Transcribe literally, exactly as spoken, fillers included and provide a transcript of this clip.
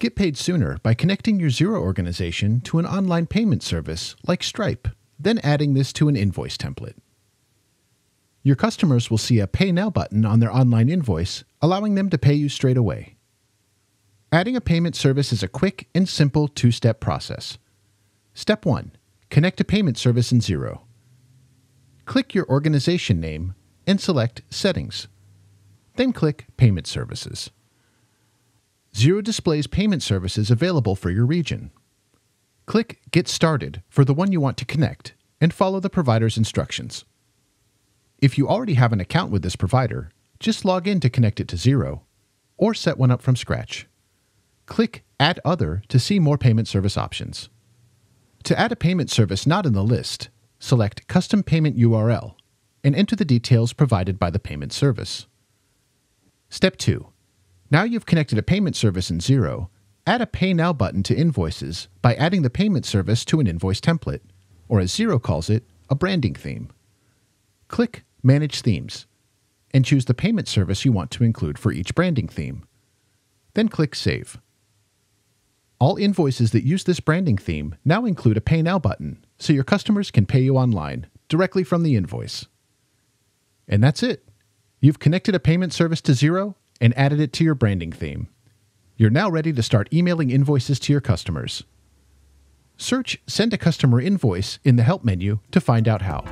Get paid sooner by connecting your Xero organization to an online payment service like Stripe, then adding this to an invoice template. Your customers will see a Pay Now button on their online invoice, allowing them to pay you straight away. Adding a payment service is a quick and simple two-step process. Step one, connect a payment service in Xero. Click your organization name and select Settings. Then click Payment Services. Xero displays payment services available for your region. Click Get Started for the one you want to connect and follow the provider's instructions. If you already have an account with this provider, just log in to connect it to Xero or set one up from scratch. Click Add Other to see more payment service options. To add a payment service not in the list, select Custom Payment U R L and enter the details provided by the payment service. Step two. Now you've connected a payment service in Xero, add a Pay Now button to invoices by adding the payment service to an invoice template, or as Xero calls it, a branding theme. Click Manage Themes, and choose the payment service you want to include for each branding theme. Then click Save. All invoices that use this branding theme now include a Pay Now button, so your customers can pay you online, directly from the invoice. And that's it. You've connected a payment service to Xero and added it to your branding theme. You're now ready to start emailing invoices to your customers. Search Send a Customer Invoice in the Help menu to find out how.